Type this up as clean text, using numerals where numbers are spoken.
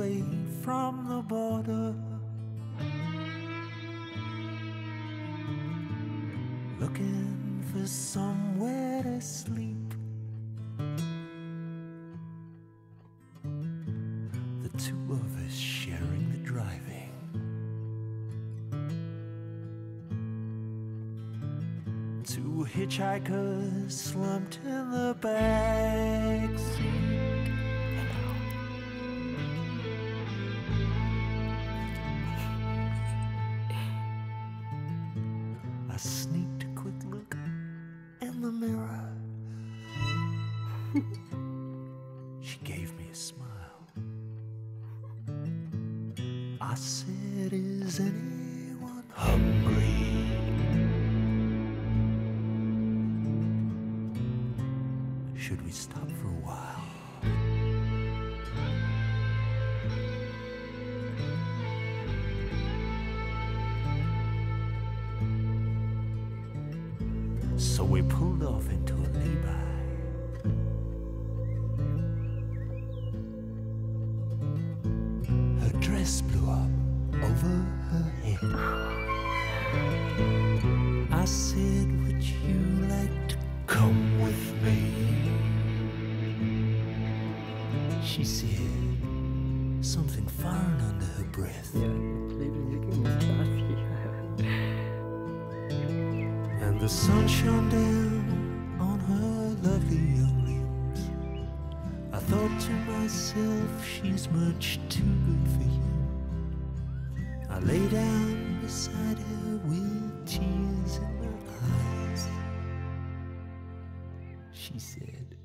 away from the border, looking for somewhere to sleep. The two of us sharing the driving, two hitchhikers slumped in the backseat. I sneaked a quick look in the mirror. She gave me a smile. I said, "Is anyone hungry?" Should we stop for a while? So we pulled off into a lay-by. Her dress blew up over her head. I said, "Would you like to come with me?" She said something foreign under her breath. The sun shone down on her lovely young limbs. I thought to myself, she's much too good for you. I lay down beside her with tears in my eyes. She said,